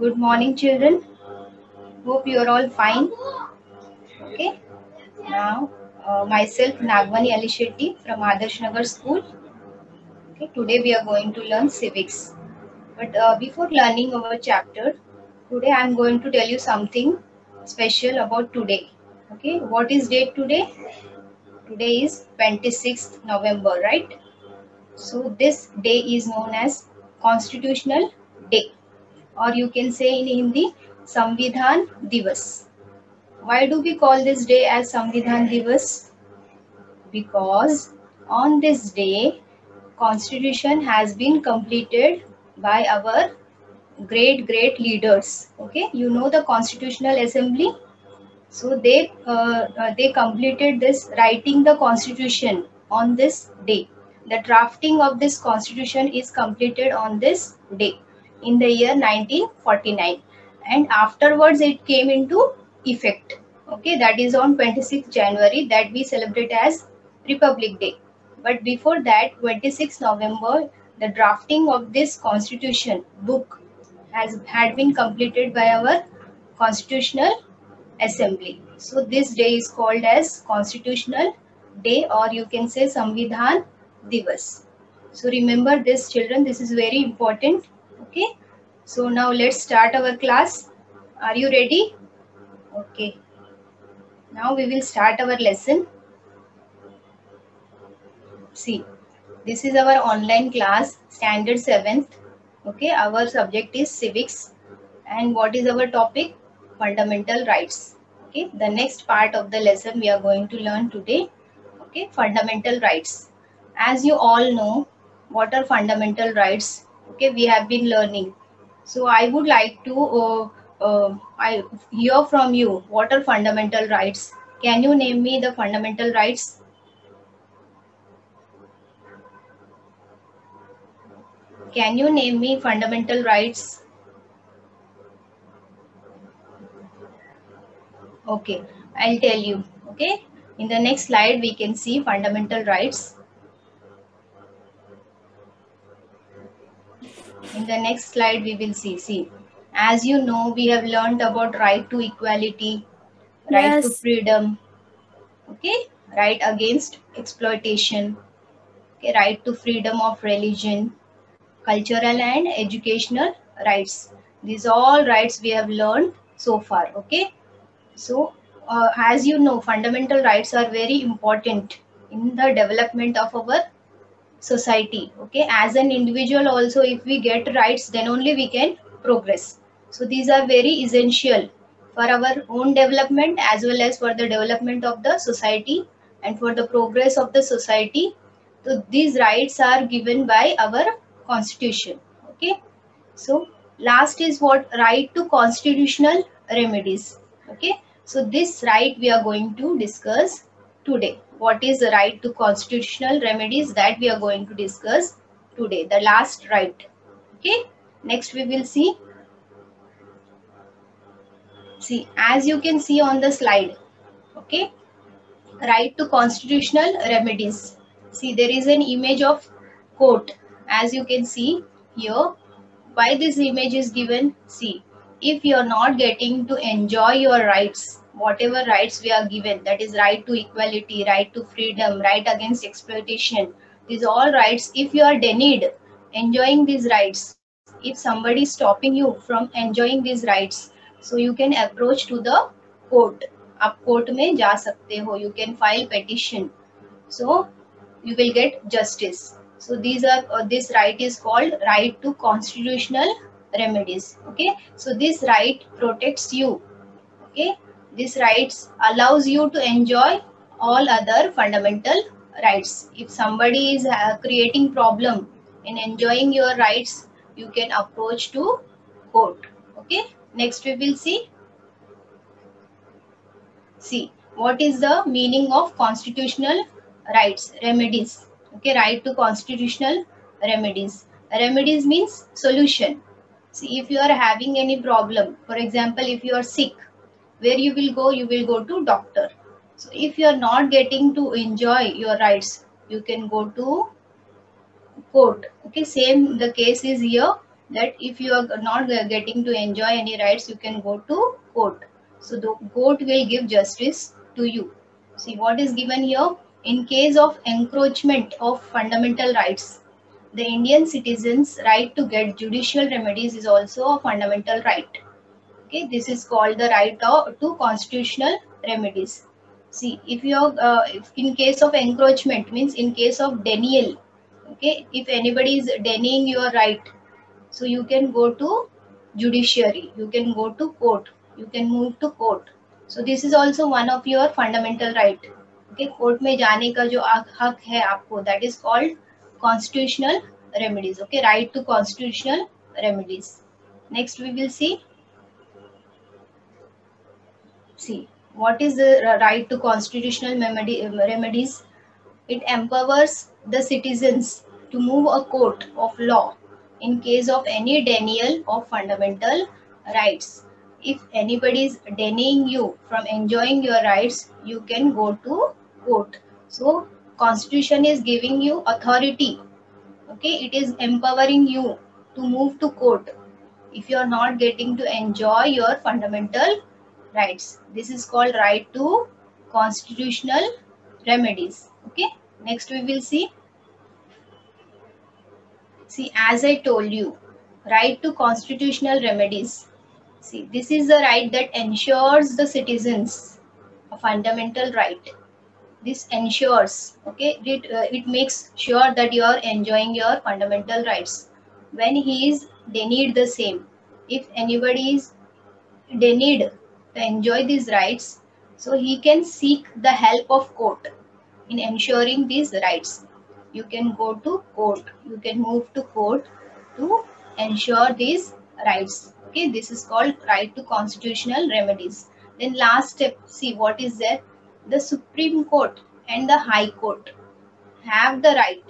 Good morning, children. Hope you are all fine. Okay. Now, myself Nagamani Alishetty from Adarsh Nagar School. Okay. Today we are going to learn civics. But before learning our chapter, today I am going to tell you something special about today. Okay. What is date today? Today is 26th November, right? So this day is known as Constitutional Day, or you can say in Hindi, Samvidhan Divas. Why do we call this day as Samvidhan Divas? Because on this day, Constitution has been completed by our great leaders. Okay, you know the Constitutional Assembly. So they completed this writing the Constitution on this day. The drafting of this Constitution is completed on this day in the year 1949, and afterwards it came into effect. Okay, that is on 26th January that we celebrate as Republic Day. But before that, 26th November, the drafting of this Constitution book had been completed by our Constitutional Assembly. So this day is called as Constitutional Day, or you can say Samvidhan Divas. So remember this, children. This is very important. Okay. So now let's start our class. Are you ready? Okay. Now we will start our lesson. See, this is our online class, standard 7th. Okay. Our subject is civics, and what is our topic? Fundamental rights. Okay, the next part of the lesson we are going to learn today. Okay, fundamental rights. As you all know, what are fundamental rights? Okay, we have been learning. So I would like to I hear from you. What are fundamental rights? Can you name me the fundamental rights? Can you name me fundamental rights? Okay, I'll tell you. Okay, in the next slide we can see fundamental rights. In the next slide we will see. See, as you know, we have learned about right to equality, right to freedom, okay, right against exploitation, okay, right to freedom of religion, cultural and educational rights. These all rights we have learned so far. Okay, so as you know, fundamental rights are very important in the development of our society. Okay, as an individual also, if we get rights, then only we can progress. So these are very essential for our own development as well as for the development of the society and for the progress of the society. So these rights are given by our Constitution. Okay, so last is what? Right to constitutional remedies. Okay, so this right we are going to discuss today. What is the right to constitutional remedies? That we are going to discuss today, the last right. Okay, next we will see. See, as you can see on the slide, okay, right to constitutional remedies. See, there is an image of court, as you can see here. Why this image is given? See, if you are not getting to enjoy your rights, whatever rights we are given, that is right to equality, right to freedom, right against exploitation, these all rights, if you are denied enjoying these rights, if somebody is stopping you from enjoying these rights, so you can approach to the court. Aap court mein ja sakte ho, you can file petition, so you will get justice. So these are this right is called right to constitutional remedies. Okay, so this right protects you. Okay, this rights allows you to enjoy all other fundamental rights. If somebody is creating problem in enjoying your rights, you can approach to court. Okay, next we will see. See, what is the meaning of constitutional rights? Remedies. Okay, right to constitutional remedies. Remedies means solution. See, if you are having any problem, for example, if you are sick, where you will go? You will go to doctor. So if you are not getting to enjoy your rights, you can go to court. Okay, same the case is here. that if you are not getting to enjoy any rights, you can go to court. So the court will give justice to you. See what is given here. In case of encroachment of fundamental rights, the Indian citizen's right to get judicial remedies is also a fundamental right. Okay, this is called the right to constitutional remedies. See, if you are in case of encroachment, means in case of denial. Okay, if anybody is denying your right, so you can go to judiciary, you can go to court, you can move to court. So this is also one of your fundamental right. Okay, court में जाने का जो हक है आपको, that is called constitutional remedies. Okay, right to constitutional remedies. Next we will see. See what is the right to constitutional remedies. It empowers the citizens to move a court of law in case of any denial of fundamental rights. If anybody is denying you from enjoying your rights, you can go to court. So Constitution is giving you authority. Okay, it is empowering you to move to court if you are not getting to enjoy your fundamental rights. This is called right to constitutional remedies. Okay, next we will see. See, as I told you, right to constitutional remedies. See, this is the right that ensures the citizens a fundamental right. This ensures, okay, it makes sure that you are enjoying your fundamental rights. When he is denied the same, if anybody is denied to enjoy these rights, so he can seek the help of court in ensuring these rights. You can go to court, you can move to court to ensure these rights. Okay, this is called right to constitutional remedies. Then last step, see what is there. The Supreme Court and the High Court have the right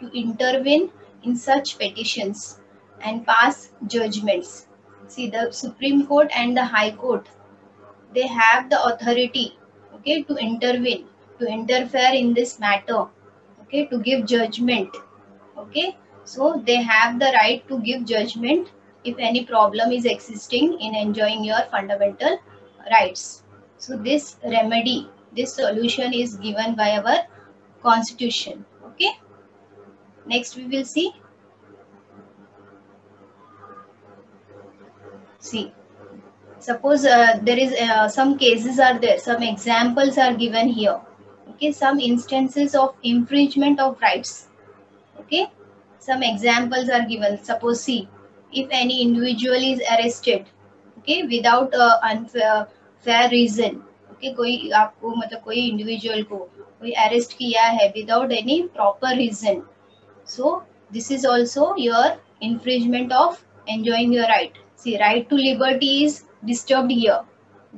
to intervene in such petitions and pass judgments. See, the Supreme Court and the High Court, they have the authority, okay, to intervene, to interfere in this matter, okay, to give judgment. Okay, so they have the right to give judgment if any problem is existing in enjoying your fundamental rights. So this remedy, this solution is given by our Constitution. Okay, next we will see. See, suppose there is some cases are there, some examples are given here. Okay, some instances of infringement of rights. Okay, some examples are given. Suppose, see, if any individual is arrested, okay, without fair reason. Okay, कोई आपको, मतलब कोई individual को कोई arrest किया है without any proper reason, so this is also your infringement of enjoying your right. See, right to liberty is disturbed here.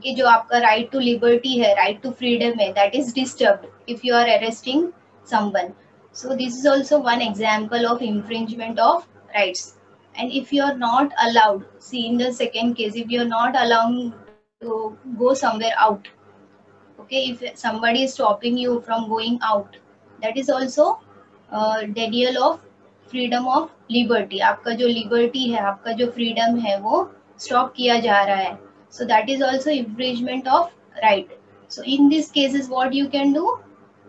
कि जो आपका राइट टू लिबर्टी है, राइट टू फ्रीडम है, that is disturbed if you are arresting someone. So this is also one example of infringement of rights. And if you are not allowed, see in the second case, if you are not allowed to go somewhere out, okay, if somebody is stopping you from going out, that is also denial of freedom of liberty. आपका जो liberty है, आपका जो freedom है, वो stop किया जा रहा है. So that is also infringement of right. So in these cases, what you can do?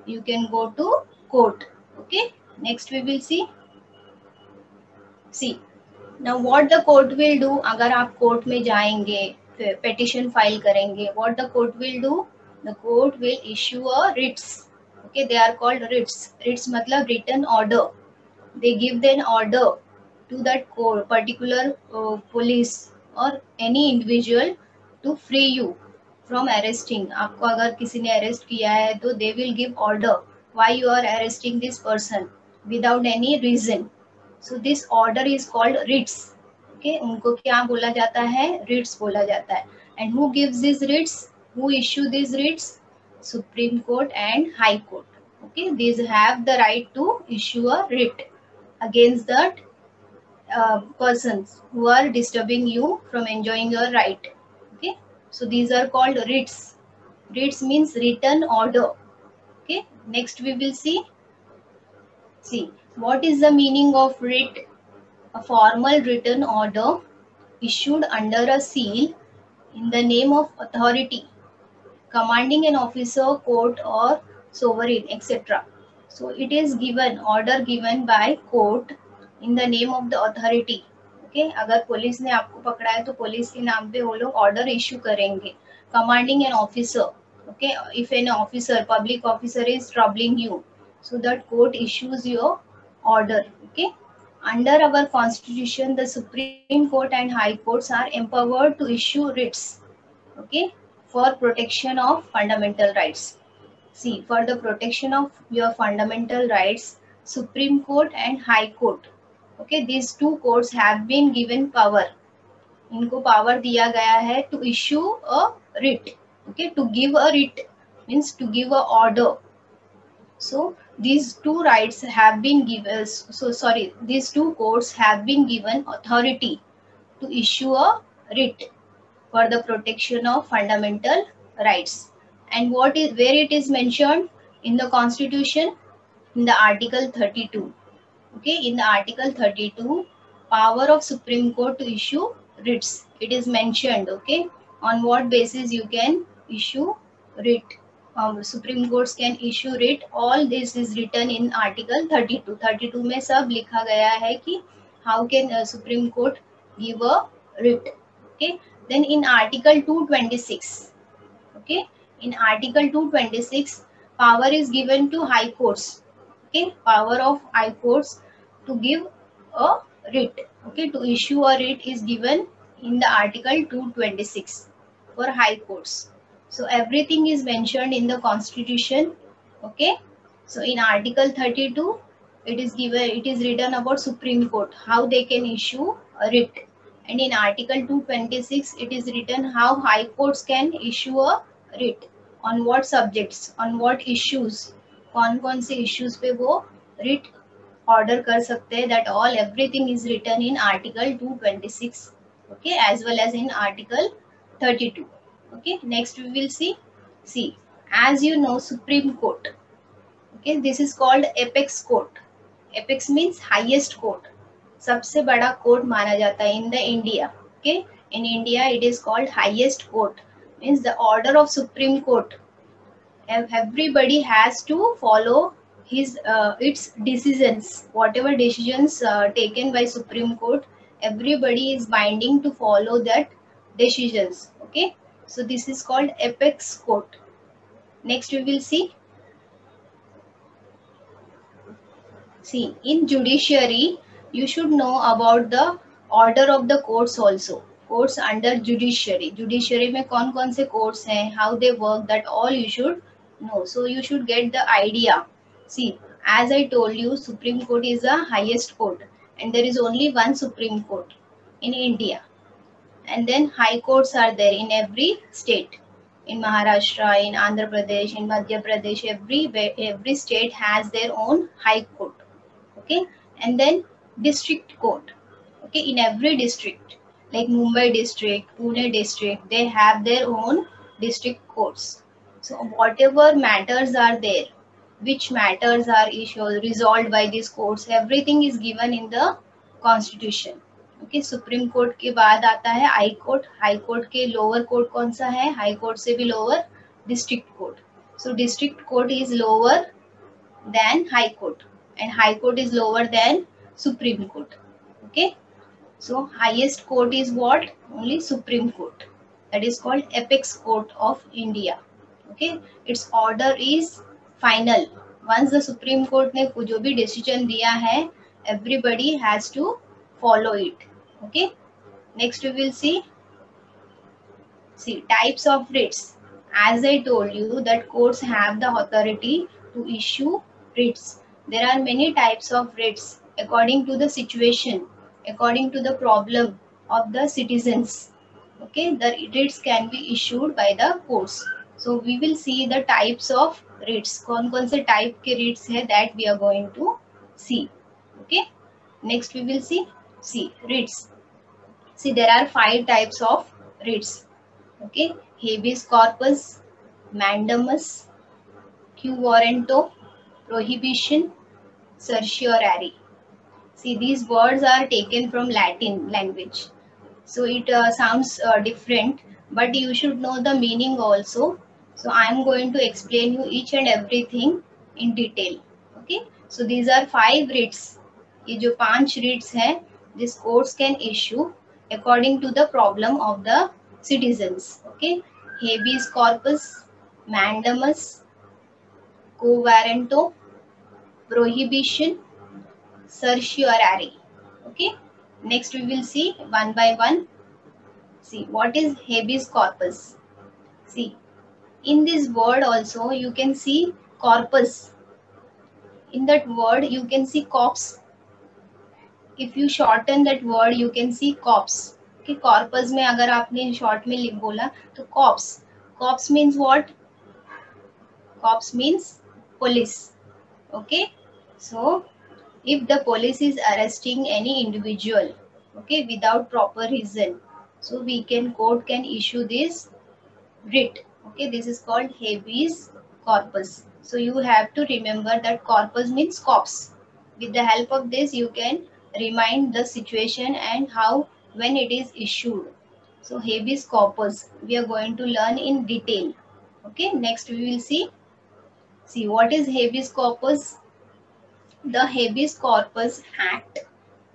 You can go to court. Okay. Next we will see. See, now what the court will do? अगर आप court में जाएंगे, petition file करेंगे, what the court will do? The court will issue a writs. Okay, they are called writs. Writs मतलब written order. They give an order to that court, particular police or any individual to free you from arresting. आपको अगर किसी ने arrest किया है, तो they will give order why you are arresting this person without any reason. So this order is called writs. Okay, उनको क्या बोला जाता है? Writs बोला जाता है. And who gives these writs? Who issue these writs? Supreme Court and High Court. Okay, these have the right to issue a writ against that persons who are disturbing you from enjoying your right. Okay, so these are called writs. Writs means written order. Okay, next we will see. See, what is the meaning of writ? a formal written order issued under a seal in the name of authority commanding an officer, court or sovereign, etc. So it is given, order given by court in the name of the authority. Okay, अगर police ने आपको पकड़ा है तो police के नाम पे वो लोग ऑर्डर इश्यू करेंगे. Commanding an officer. Okay, if an officer, public officer is troubling you, so that court issues your order. Okay. Under our constitution, the Supreme Court and High Courts are empowered to issue writs, okay, for protection of fundamental rights. See, for the protection of your fundamental rights, Supreme Court and High Court, okay, these two courts have been given power. इनको power दिया गया है to issue a writ, okay, to give a writ means to give a order. So these two rights have been given. So sorry, these two courts have been given authority to issue a writ for the protection of fundamental rights. And what is where it is mentioned in the Constitution? In the Article 32. Okay, in the Article 32, power of Supreme Court to issue writs. It is mentioned. Okay, on what basis you can issue writ? Supreme Courts can issue writ. All this is written in Article 32. 32 में सब लिखा गया है कि how can Supreme Court give a writ? Okay. Then in Article 226, okay, in Article 226, power is given to High Courts. Okay, power of High Courts to give a writ. Okay, to issue a writ is given in the Article 226 for High Courts. So everything is mentioned in the Constitution. Okay, so in Article 32, it is given, it is written about Supreme Court, how they can issue a writ, and in Article 226, it is written how High Courts can issue a writ, on what subjects, on what issues, कौन-कौन से issues पे वो writ order कर सकते हैं. That all, everything is written in Article 226. Okay, as well as in Article 32. Okay, next we will see, as you know, Supreme Court, okay, this is called apex court. Apex means highest court, सबसे बड़ा court माना जाता है in the India. Okay, in India it is called highest court, means the order of Supreme Court, everybody has to follow his its decisions, whatever decisions taken by Supreme Court, everybody is binding to follow that decisions. Okay, so this is called apex court. Next we will see, in judiciary you should know about the order of the courts also. Courts under judiciary, judiciary में कौन कौन से courts हैं, how they work, that all you should know. So you should get the idea. See, as I told you, Supreme Court is the highest court, and there is only one Supreme Court in India. And then high courts are there in every state, in Maharashtra, in Andhra Pradesh, in Madhya Pradesh, every state has their own high court. Okay, and then district court. Okay, in every district, like Mumbai district, Pune district, they have their own district courts. So whatever matters are there, which matters are issued, resolved by these courts, everything is given in the Constitution. Okay, supreme court के बाद आता है high court. High court के lower court कौन सा है? High court से भी lower, district court. So district court is lower than high court, and high court is lower than supreme court. Okay, so highest court is what? Only supreme court. That is called apex court of India. Okay, its order is final. Once the supreme court ने जो भी decision दिया है, everybody has to follow it. Okay, next we will see types of writs. As I told you that courts have the authority to issue writs. There are many types of writs according to the situation, according to the problem of the citizens. Okay, the writs can be issued by the courts. So we will see the types of writs, kaun kaun se type ke writs hai, that we are going to see. Okay, next we will see writs. See, there are 5 types of writs. Okay, habeas corpus, mandamus, quo warranto, prohibition, certiorari. See, these words are taken from Latin language, so it sounds different, but you should know the meaning also. So I am going to explain you each and everything in detail. Okay, so these are 5 writs. ये जो 5 writs हैं, this courts can issue according to the problem of the citizens. Okay, habeas corpus, mandamus, quo warranto, prohibition, certiorari. Okay, next we will see one by one. See, what is habeas corpus? See, in this word also you can see corpus. In that word you can see corpse. If you shorten that word you can see corpse. Okay, corpus में अगर आपने short में लिख बोला तो corpse. Corpse means what? Corpse means police. Okay, so if the police is arresting any individual, okay, without proper reason, so we can court can issue this writ. Okay, this is called habeas corpus. So you have to remember that corpus means corpse. With the help of this, you can remind the situation and how when it is issued. So habeas corpus we are going to learn in detail. Okay, next we will see what is habeas corpus. The habeas corpus act,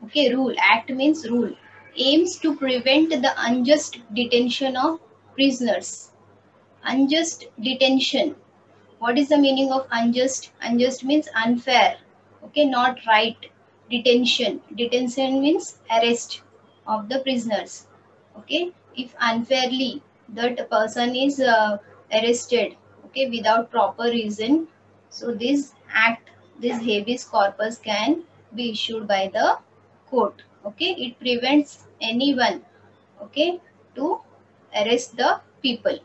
okay, rule. Act means rule. Aims to prevent the unjust detention of prisoners. Unjust detention. What is the meaning of unjust? Unjust means unfair. Okay, not right. Detention. Detention means arrest of the prisoners. Okay, if unfairly that person is arrested, okay, without proper reason, so this act, this habeas corpus can be issued by the court. Okay, it prevents anyone, okay, to arrest the people.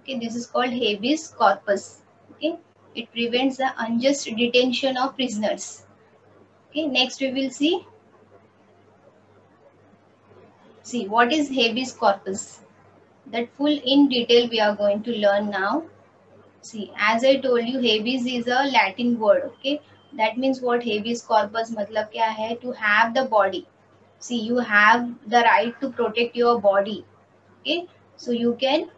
Okay, this is called habeas corpus. Okay, it prevents the unjust detention of prisoners. Okay, next we will see what is habeas corpus. That full in detail we are going to learn now. See, as I told you, habeas is a Latin word. Okay, that means what? Habeas corpus मतलब क्या है? To have the body. See, you have the right to protect your body. Okay, so you can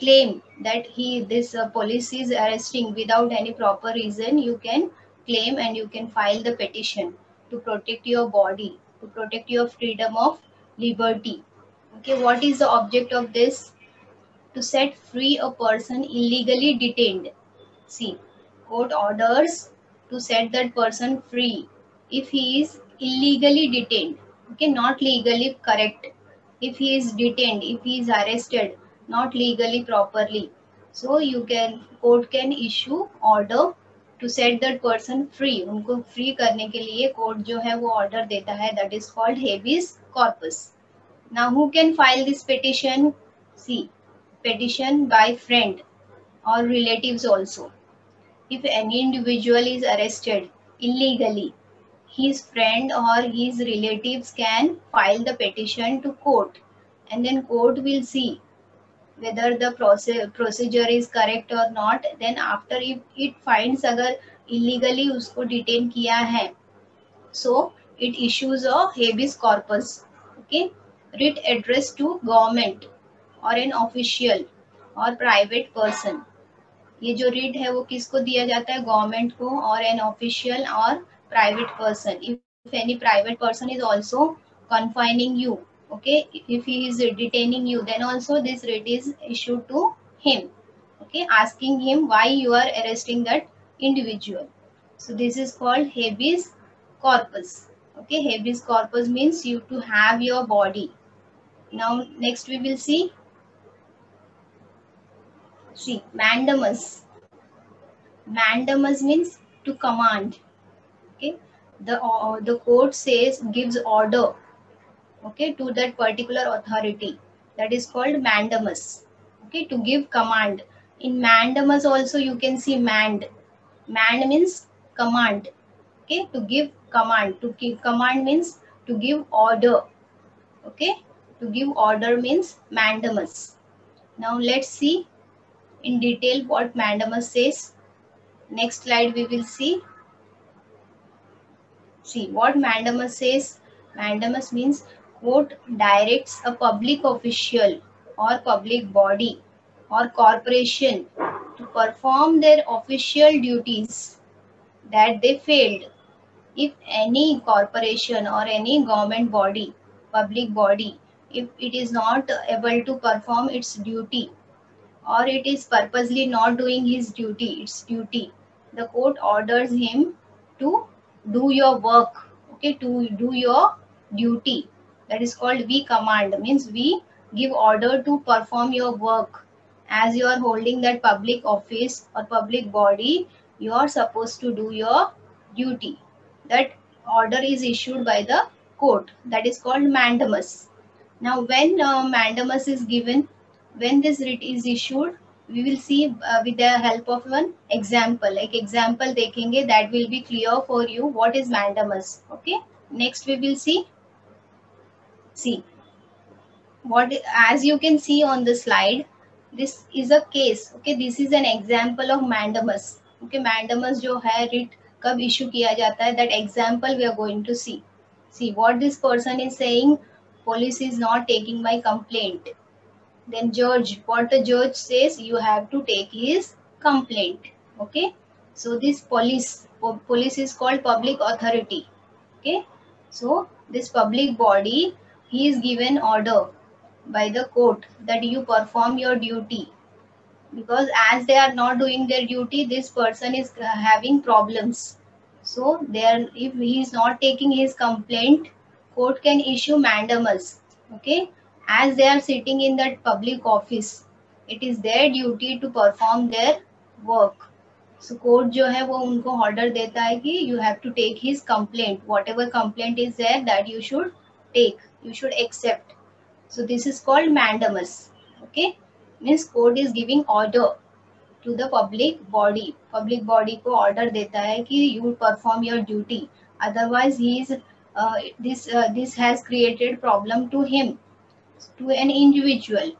claim that this police is arresting without any proper reason. You can claim and you can file the petition to protect your body, to protect your freedom of liberty. Okay, what is the object of this? To set free a person illegally detained. See, court orders to set that person free if he is illegally detained. Okay, not legally correct. If he is detained, if he is arrested, not legally properly, so court can issue order to set that person free. उनको free करने के लिए court जो है वो order देता है. That is called habeas corpus. Now who can file this petition? See, petition by friend or relatives also. If any individual is arrested illegally, his friend or his relatives can file the petition to court, and then court will see whether the procedure is correct or not. Then after, if it finds agar illegally usko detain kiya hai, so it issues a habeas corpus. Okay, writ addressed to government or an official or private person. ये जो writ है वो किसको दिया जाता है? Government को or an official or private person. If any private person is also confining you, okay, if he is detaining you, then also this writ is issued to him, okay, asking him why you are arresting that individual. So this is called habeas corpus. Okay, habeas corpus means you to have your body. Now next we will see mandamus means to command. Okay, the court gives order, okay, to that particular authority. That is called mandamus. Okay, to give command. In mandamus also you can see mand. Mand means command. Okay, to give command. To give command means to give order. Okay, to give order means mandamus. Now let's see in detail what mandamus says. Next slide we will see. See what Mandamus says. Mandamus means quote directs a public official or public body or corporation to perform their official duties that they failed. If any corporation or any government body, public body, if it is not able to perform its duty or it is purposely not doing his duty, its duty, the court orders him to do your work, okay, to do your duty. That is called we command, means we give order to perform your work. As you are holding that public office or public body, you are supposed to do your duty. That order is issued by the court. That is called mandamus. Now, when mandamus is given, when this writ is issued, we will see with the help of one example. Like example देखेंगे, that will be clear for you what is mandamus. Okay. Next we will see. See what, as you can see on the slide, this is a case. Okay, this is an example of mandamus. Okay, mandamus जो है writ कब issue किया जाता है, that example we are going to see. See what this person is saying. Police is not taking my complaint. Then judge, what the judge says, you have to take his complaint. Okay, so this police is called public authority. Okay, so this public body, he is given order by the court that you perform your duty, because as they are not doing their duty, this person is having problems. So there, if he is not taking his complaint, court can issue mandamus. Okay. As they are sitting in that public office, it is their duty to perform their work. So court जो है वो उनको order देता है कि you have to take his complaint, whatever complaint is there that you should take, you should accept. So this is called mandamus. Okay, means court is giving order to the public body. Public body को order देता है कि you perform your duty. Otherwise he is this has created problem to him. To an individual,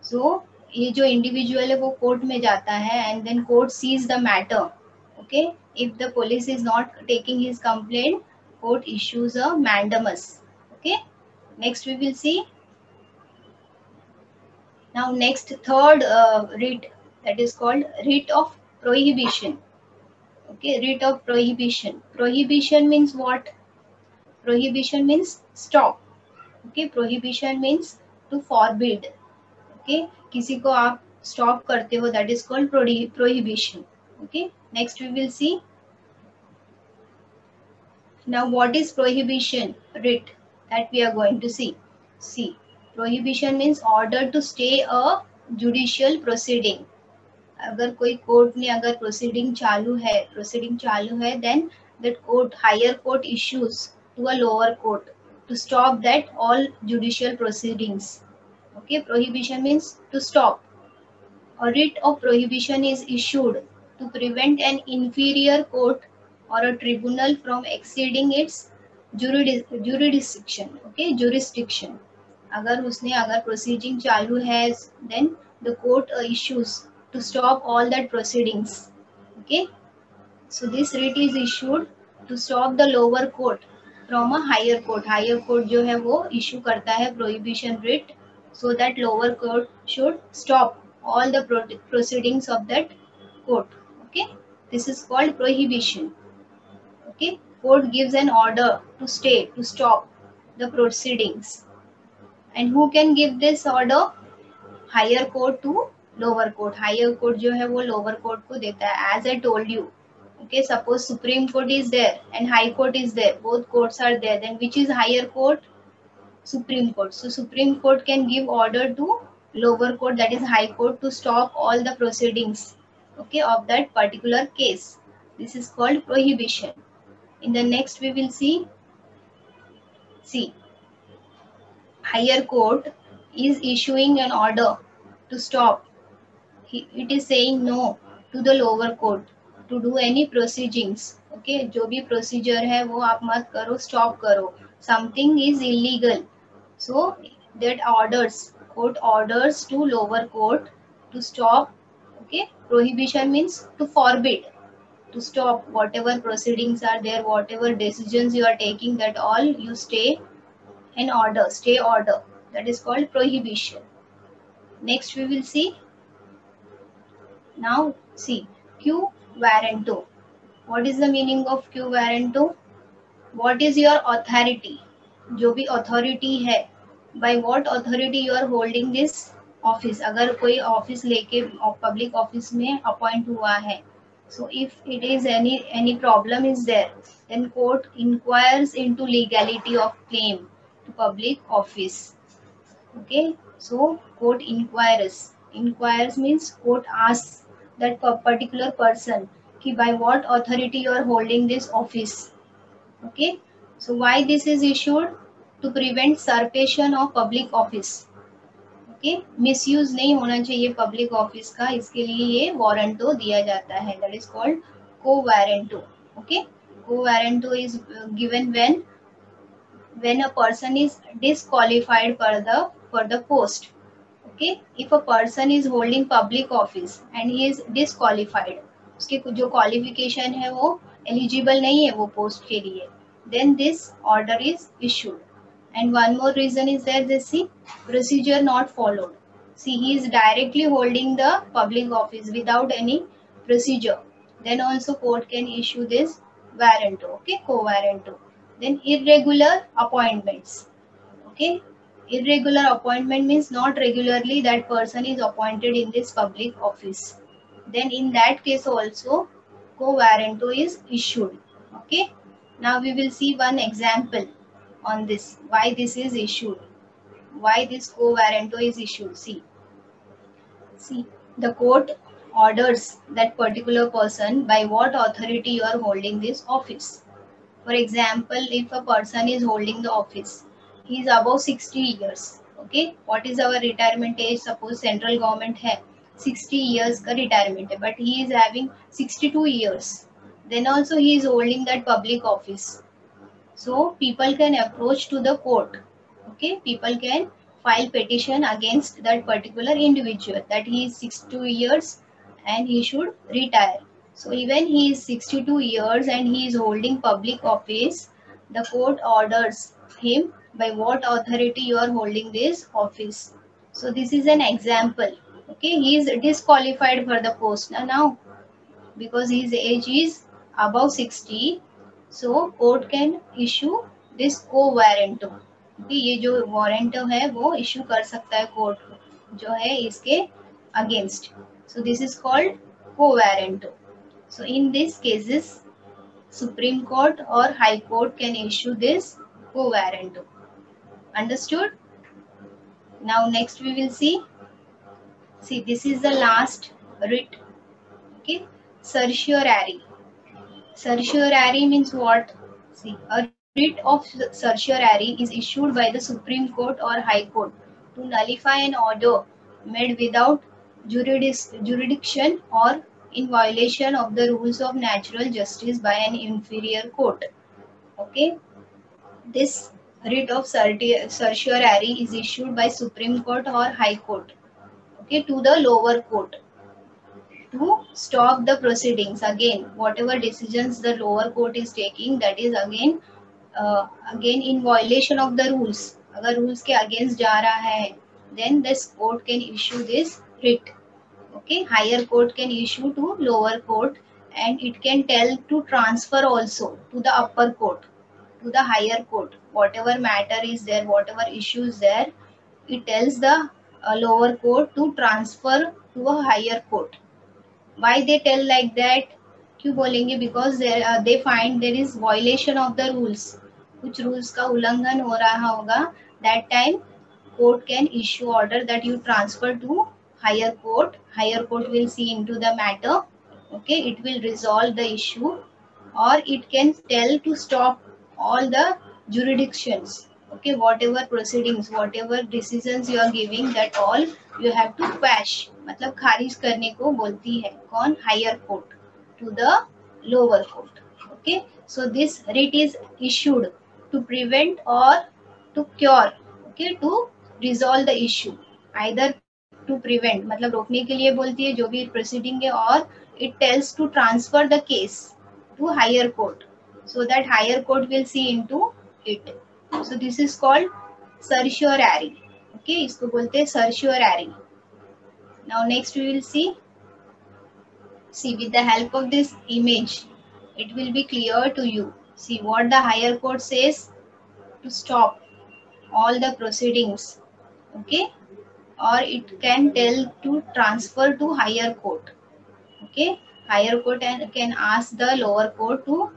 so ये जो individual है वो court में जाता है and then court sees the matter. Okay, if the police is not taking his complaint, court issues a mandamus. Okay, next we will see. Now next third writ, that is called writ of prohibition. Okay, writ of prohibition. Prohibition means what? Prohibition means stop. Okay, prohibition means to forbid. Okay, किसी को आप stop करते हो, that is called prohibition. Okay, next we will see. Now what is prohibition writ that we are going to see? See, prohibition means order to stay a judicial proceeding. अगर कोई court ने अगर proceeding चालू है, then that court, higher court issues to a lower court to stop that all judicial proceedings. Okay, prohibition means to stop. A writ of prohibition is issued to prevent an inferior court or a tribunal from exceeding its jurisdiction. Okay, jurisdiction. अगर उसने proceeding चालू है, then the court issues to stop all that proceedings. Okay, so this writ is issued to stop the lower court from a higher court. Higher court जो है वो issue करता है prohibition writ, so that lower court should stop all the proceedings of that court. Okay, this is called prohibition. Okay, court gives an order to stop the proceedings, and who can give this order? Higher court to lower court. Higher court जो है वो lower court को देता है. As I told you, okay, suppose Supreme Court is there and High Court is there, both courts are there, then which is higher court? Supreme Court. So Supreme Court can give order to lower court, that is High Court, to stop all the proceedings, okay, of that particular case. This is called prohibition. In the next we will see higher court is issuing an order to stop. It is saying no to the lower court to do any proceedings. Okay, जो भी procedure है वो आप मत करो, stop करो. Something is illegal, so that orders, court orders to lower court to stop. Okay, prohibition means to forbid. to stop whatever proceedings are there, whatever decisions you are taking, that all you stay order, that is called prohibition. Next we will see. Now see, Quo warranto. What is the meaning of Quo warranto? What is your authority? जो भी authority है, by what authority you are holding this office? अगर कोई office लेके public office में appoint हुआ है, so if it is any problem is there, then court inquires into legality of claim to public office. Okay, so court inquires means court asks that particular person ki by what authority you are holding this office. Okay, so why this is issued? To prevent usurpation of public office. Okay, misuse नहीं होना चाहिए public office का, इसके लिए ये warranto दिया जाता है, that is called quo warranto. Okay, quo warranto is given when a person is disqualified for the post. Okay, if a person is holding public office and he is disqualified, उसकी जो qualification है वो eligible नहीं है वो post के लिए, then this order is issued. And one more reason is that the procedure not followed. See, he is directly holding the public office without any procedure. Then also court can issue this warranto. Okay, quo warranto. Then irregular appointments. Okay, irregular appointment means not regularly that person is appointed in this public office. Then in that case also quo warranto is issued. Okay. Now we will see one example on this, why this is issued, why this quo warranto is issued. See, the court orders that particular person by what authority you are holding this office. For example, if a person is holding the office, he is above 60 years. Okay, what is our retirement age? Suppose central government hai 60 years ka retirement hai, but he is having 62 years. Then also he is holding that public office. So people can approach to the court. Okay, people can file petition against that particular individual that he is 62 years and he should retire. So even he is 62 years and he is holding public office, the court orders him by what authority you are holding this office. So this is an example. Okay, he is disqualified for the post now because his age is above 60. So court can issue this quo warranto. Okay, ये जो warranto है वो issue कर सकता है court जो है इसके against. So this is called quo warranto. So in these cases, Supreme Court or High Court can issue this quo warranto. Understood? Now next we will see. See, this is the last writ. Okay, certiorari. Certiorari means what? See, a writ of certiorari is issued by the Supreme Court or High Court to nullify an order made without jurisdiction or in violation of the rules of natural justice by an inferior court. Okay, this writ of certiorari is issued by Supreme Court or High Court, okay, to the lower court to stop the proceedings. Again, whatever decisions the lower court is taking, that is again in violation of the rules. Agar rules ke against ja raha hai, then this court can issue this writ. Okay, higher court can issue to lower court and it can tell to transfer also to the upper court, to the higher court. Whatever matter is there, whatever issues there, it tells the lower court to transfer to a higher court. Why they tell like that? क्यों बोलेंगे? Because they find there is violation of the rules. कुछ rules का उल्लंघन हो रहा होगा. That time court can issue order that you transfer to higher court. Higher court will see into the matter. Okay, it will resolve the issue, or it can tell to stop all the jurisdictions. Okay, whatever proceedings, whatever decisions you are giving, that all you have to quash. मतलब खारिज करने को बोलती है कौन? Higher court to the lower court. Okay, so this writ is issued to prevent और to cure. Okay, to resolve the issue. Either to prevent मतलब रोकने के लिए बोलती है जो भी प्रोसीडिंग है, और it tells to transfer the case to higher court, so that higher court will see into it. So this is called certiorari. Okay, इसको बोलते हैं certiorari. Now next we will see with the help of this image, it will be clear to you. See what the higher court says to stop all the proceedings. Okay, or it can tell to transfer to higher court. Okay, higher court can ask the lower court to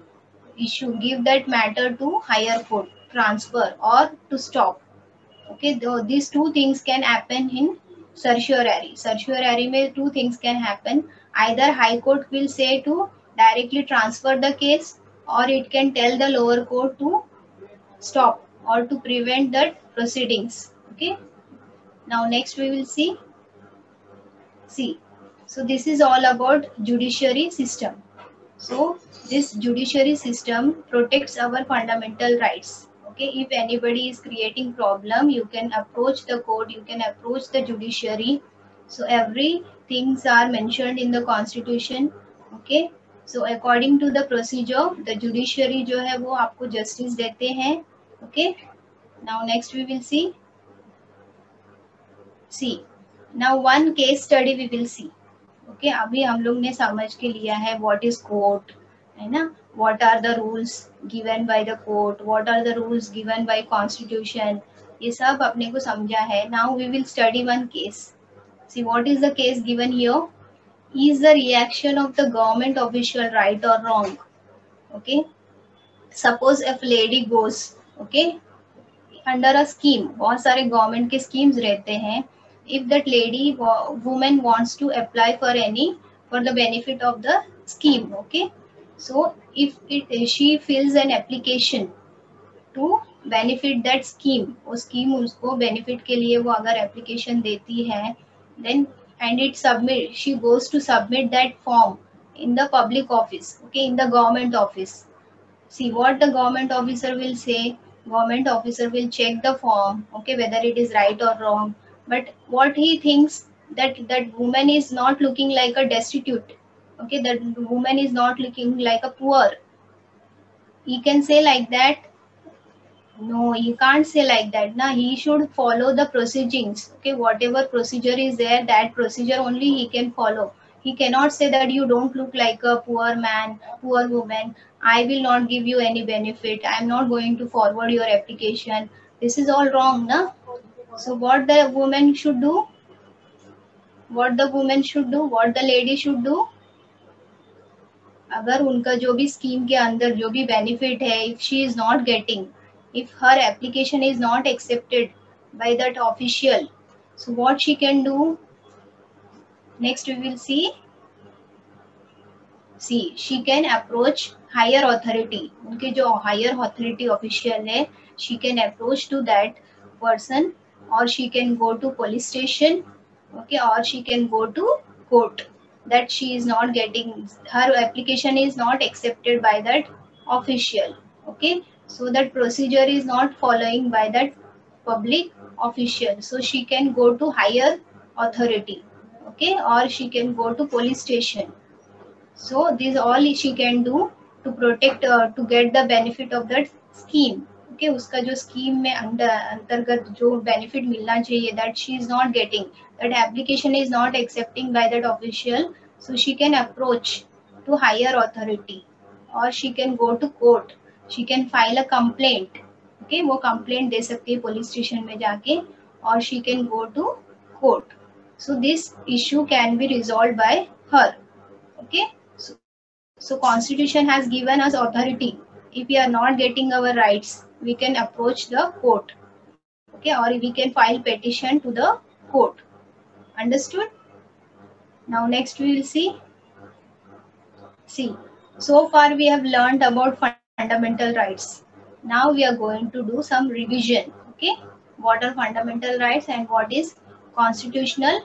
issue, give that matter to higher court, transfer or to stop. Okay, though these two things can happen in certiorari. Certiorari में two things can happen. Either high court will say to directly transfer the case, or it can tell the lower court to stop or to prevent the proceedings. Okay. Now next we will see. So this is all about judiciary system. So this judiciary system protects our fundamental rights. Okay, if anybody is creating problem, you can approach the court, you can approach the judiciary. So every things are mentioned in the Constitution. Okay, so according to the procedure, the judiciary जो है वो आपको justice देते हैं. Okay, now next we will see. Now one case study we will see. Okay, अभी हम लोग ने समझ के लिया है what is court, है ना, what are the rules given by the court, what are the rules given by constitution, ये सब अपने को समझा है. Now we will study one case. See what is the case given here. Is the reaction of the government official right or wrong? Okay, suppose if lady goes, okay, under a scheme, बहुत सारे government के schemes रहते हैं. If that lady woman wants to apply for the benefit of the scheme, okay, so if she fills an application to benefit that scheme, वो scheme उसको benefit के लिए वो अगर application देती है, then and it submit, she goes to submit that form in the public office, okay, in the government office. See what the government officer will say. Government officer will check the form, okay, whether it is right or wrong. But what he thinks that woman is not looking like a destitute, okay, that woman is not looking like a poor. He can say like that? No, he can't say like that. Now he should follow the proceedings. Okay, whatever procedure is there, that procedure only he can follow. He cannot say that you don't look like a poor man, poor woman. I will not give you any benefit. I am not going to forward your application. This is all wrong, na? So what the lady should do, अगर उनका जो भी scheme के अंदर जो भी benefit है, if she is not getting, if her application is not accepted by that official, so what she can do? Next we will see she can approach higher authority. उनके जो higher authority official है, she can approach to that person. Or she can go to police station, okay, or she can go to court that she is not getting, her application is not accepted by that official. Okay, so that procedure is not following by that public official, so she can go to higher authority, okay, or she can go to police station. So this all she can do to protect to get the benefit of that scheme. Okay, उसका जो scheme में अंतर्गत जो benefit मिलना चाहिए, that she is not getting, that application is not accepting by that official, so she can approach to higher authority और she can go to court, she can file a complaint. Okay, वो complaint दे सकती है police station में जाके, और she can go to court. So this issue can be resolve by her. Okay, so constitution has given us authority. If we are not getting our rights, we can approach the court, okay, or we can file petition to the court. Understood? Now next we will see. So far we have learned about fundamental rights. Now we are going to do some revision. Okay, what are fundamental rights and what is constitutional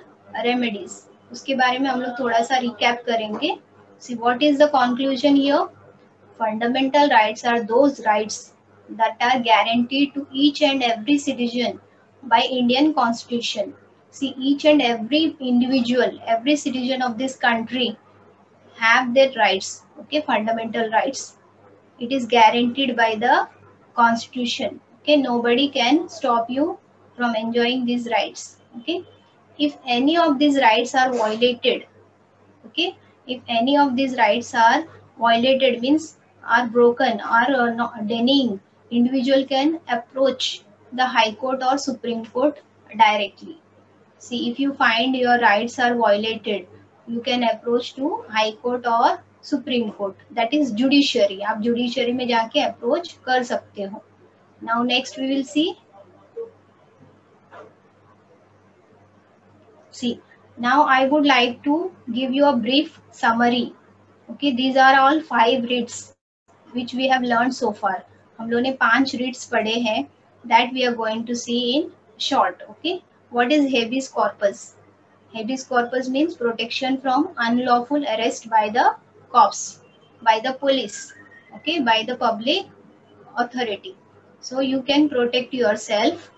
remedies, उसके बारे में हम लोग थोड़ा सा recap करेंगे. See what is the conclusion here. Fundamental rights are those rights that are guaranteed to each and every citizen by Indian Constitution. See, each and every individual, every citizen of this country have their rights, okay, fundamental rights. It is guaranteed by the Constitution. Okay, nobody can stop you from enjoying these rights. Okay, if any of these rights are violated, okay, if any of these rights are violated means are broken or not denying, individual can approach the High Court or Supreme Court directly. See, if you find your rights are violated, you can approach to High Court or Supreme Court, that is judiciary. आप judiciary में जाके approach कर सकते हो. Now next we will see. See, now I would like to give you a brief summary. Okay, these are all 5 writs which we have learned so far. हम लोगों ने 5 writs पढ़े हैं. That we are going to see in short. Okay, what is habeas corpus? Habeas corpus means protection from unlawful arrest by the cops, by the police, okay, by the public authority. So you can protect yourself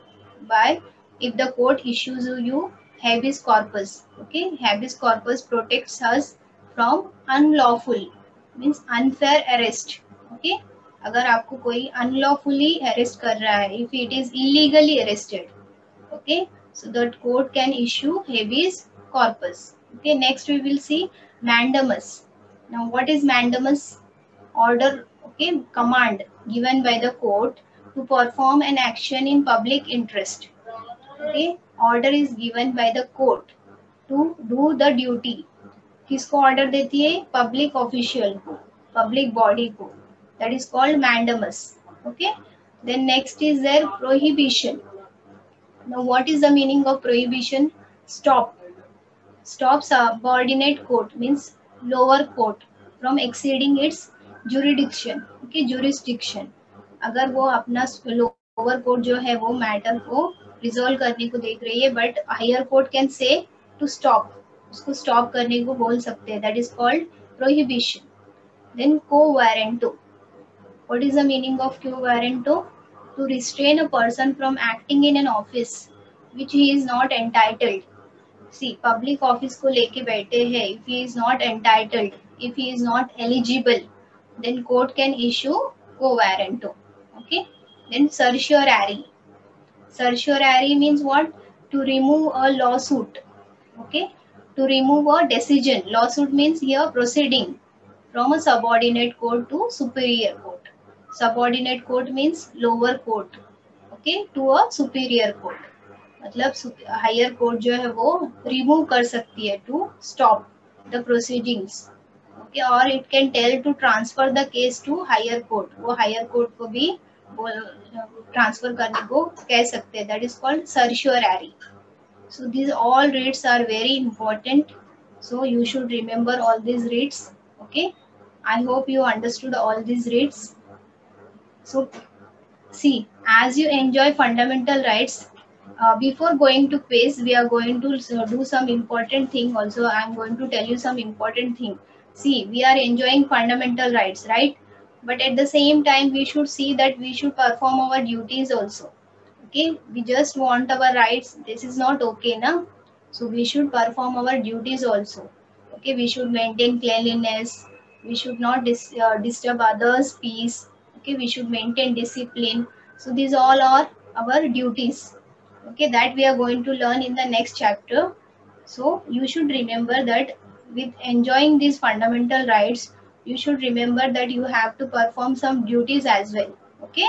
by, if the court issues you habeas corpus, okay, habeas corpus protects us from unlawful means unfair arrest. Okay, अगर आपको कोई unlawfully arrest कर रहा है, if it is illegally arrested, okay, so that court can issue habeas corpus. Okay, next we will see mandamus. Now what is mandamus? Order, okay, command given by the court to perform an action in public interest. Okay, order is given by the court to do the duty. किसको order देती है? Public official को, public body को. That is called mandamus. Okay. Then next is there prohibition. Now, what is the meaning of prohibition? Stop. Stop subordinate court means lower court from exceeding its jurisdiction. Okay, jurisdiction. अगर वो अपना lower court जो है वो matter को resolve करने को देख रही है, but higher court can say to stop. उसको stop करने को बोल सकते हैं. That is called prohibition. Then quo warranto. What is the meaning of quo warranto? To restrain a person from acting in an office which he is not entitled. See, public office को लेके बैठे हैं. If he is not entitled, if he is not eligible, then court can issue quo warranto. Okay. Then certiorari. Certiorari means what? To remove a lawsuit. Okay. To remove a decision. Lawsuit means here proceeding from a subordinate court to superior court. Subordinate court means lower court, okay, to a superior court. मतलब higher court जो है वो remove कर सकती है to stop the proceedings, okay, or it can tell to transfer the case to higher court. वो higher court को भी transfer करने को कह सकते हैं. That is called certiorari. So these all writs are very important. So you should remember all these writs. Okay, I hope you understood all these writs. So, see, as you enjoy fundamental rights, before going to quiz, we are going to do some important thing. Also, I am going to tell you some important thing. See, we are enjoying fundamental rights, right? But at the same time, we should see that we should perform our duties also. Okay, we just want our rights. This is not okay, na? So we should perform our duties also. Okay, we should maintain cleanliness. We should not disturb others' peace. Okay, we should maintain discipline. So these all are our duties. Okay, that we are going to learn in the next chapter. So you should remember that with enjoying these fundamental rights, you should remember that you have to perform some duties as well. Okay.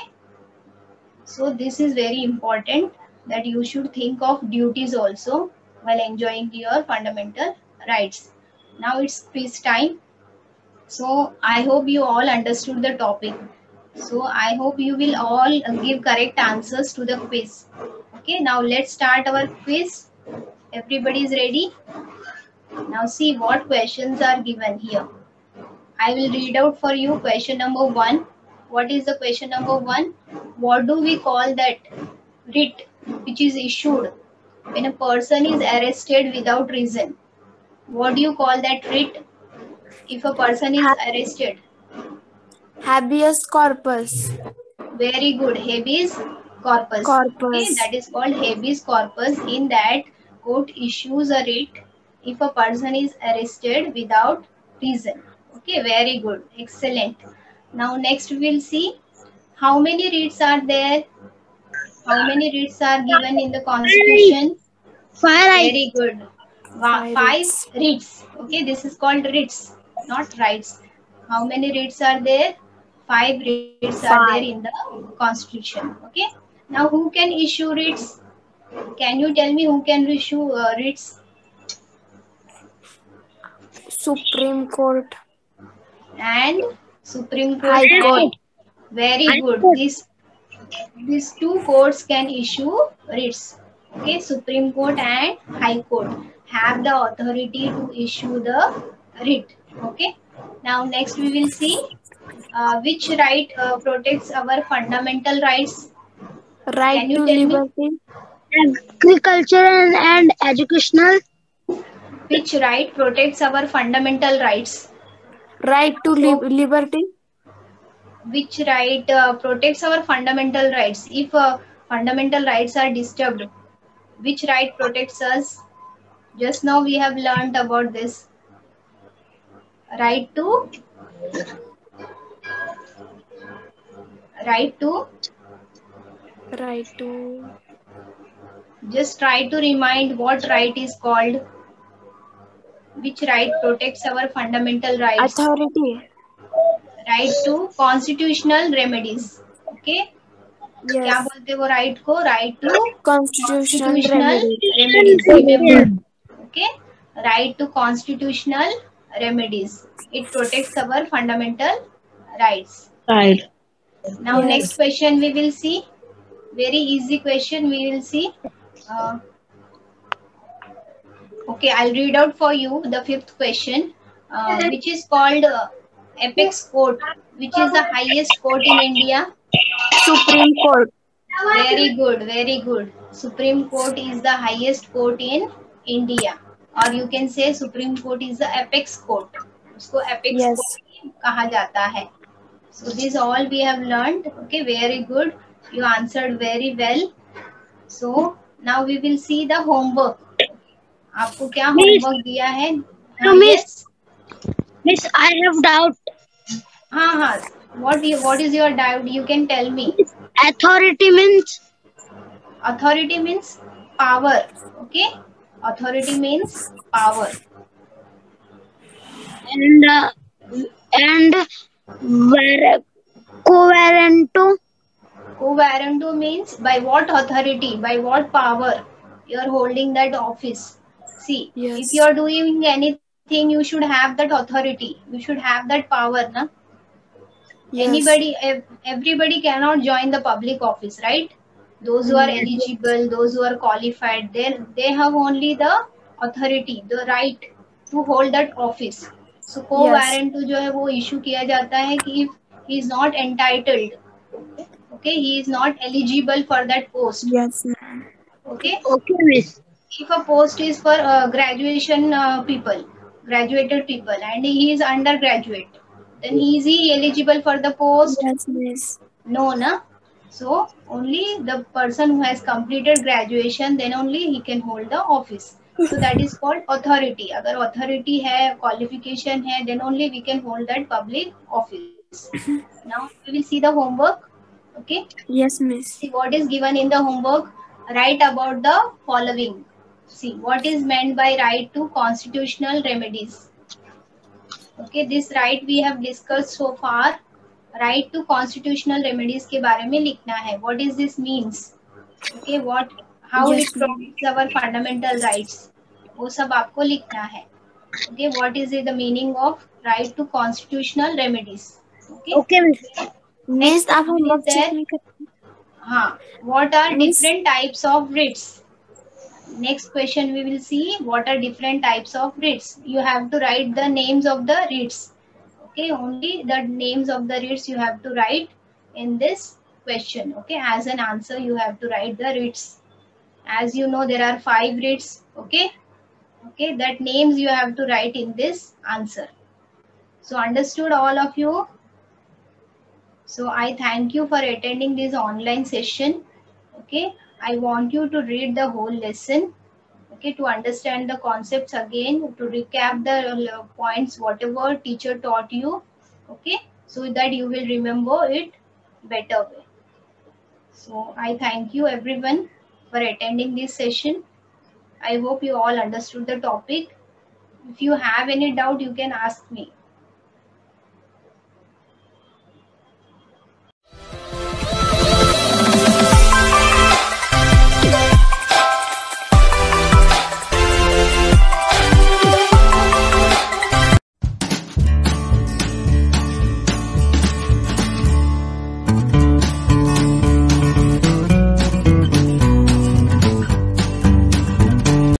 So this is very important that you should think of duties also while enjoying your fundamental rights. Now it's quiz time. So I hope you all understood the topic. So I hope you will all give correct answers to the quiz. Okay, now let's start our quiz. Everybody is ready? Now see what questions are given here. I will read out for you question number 1. What is the question number 1? What do we call that writ which is issued when a person is arrested without reason? What do you call that writ if a person is arrested? Habeas corpus. Very good. Habeas corpus. Okay, that is called habeas corpus. In that, court issues a writ if a person is arrested without reason. Okay, very good, excellent. Now next we will see how many writs are there, how many writs are given in the Constitution. Five. Very good. Five writs. Okay, this is called writs, not rights. How many writs are there? Five writs are there in the Constitution. Okay. Now, who can issue writs? Can you tell me who can issue writs? Supreme Court. And Supreme Court. High Court. Very good. These two courts can issue writs. Okay, Supreme Court and High Court have the authority to issue the writ. Okay. Now next we will see which right protects our fundamental rights. Right to liberty, agricultural and educational. Which right protects our fundamental rights? Right to liberty. Which right protects our fundamental rights? If fundamental rights are disturbed, which right protects us? Just now we have learnt about this. Right to. Just try to remind what right is called. Which right protects our fundamental rights? Authority. Right to constitutional remedies. Okay. Yes. क्या बोलते वो right को? Right to constitutional remedies. Okay, right to constitutional remedies. It protects our fundamental rights. Right. Now next question we will see. Very easy question we will see. Okay, I will read out for you the fifth question which is called apex court. Which is the highest court in India? Supreme Court. Very good, very good. Supreme Court is the highest court in India, or you can say Supreme Court is the apex court. उसको apex court कहा जाता है. So this all we have learned. Okay, very good. You answered very well. So now we will see the homework. आपको क्या homework दिया है? No, miss. Miss, I have doubt. हाँ हाँ, what is your doubt? You can tell me. Authority means power. Okay, authority means power. And quo warranto means by what authority, by what power you are holding that office. See, if you are doing anything, you should have that authority. You should have that power, na? Yes. Everybody cannot join the public office, right? Those who are eligible, those who are qualified, they have only the authority, the right to hold that office. So quo warranto जो है वो issue किया जाता है कि if he is not entitled, okay, he is not eligible for that post. Yes, ma'am. Okay. Okay, miss. If a post is for graduation people, graduated people, and he is undergraduate, then is he eligible for the post? Yes, miss. No, na. So only the person who has completed graduation, then only he can hold the office. So that is called authority. Agar authority hai, qualification hai, then only we can hold that public office. Now we will see the homework. Okay. Yes, miss. See what is given in the homework. Write about the following. See what is meant by right to constitutional remedies. Okay, this right we have discussed so far. Right to constitutional remedies के बारे में लिखना है. What is this means? Okay, what? How it protects our fundamental rights? वो सब आपको लिखना है. Okay, what is the meaning of right to constitutional remedies? Okay. Okay, miss. आप हम लोग चेक. हाँ. What are different types of writs? Next question we will see what are different types of writs. You have to write the names of the writs. Okay, only the names of the writs you have to write in this question. Okay, as an answer you have to write the writs. As you know, there are 5 writs. Okay, that names you have to write in this answer. So understood, all of you? So I thank you for attending this online session. Okay, I want you to read the whole lesson. Okay, to understand the concepts again, to recap the points whatever teacher taught you, okay, so that you will remember it better way. So I thank you everyone for attending this session. I hope you all understood the topic. If you have any doubt, you can ask me.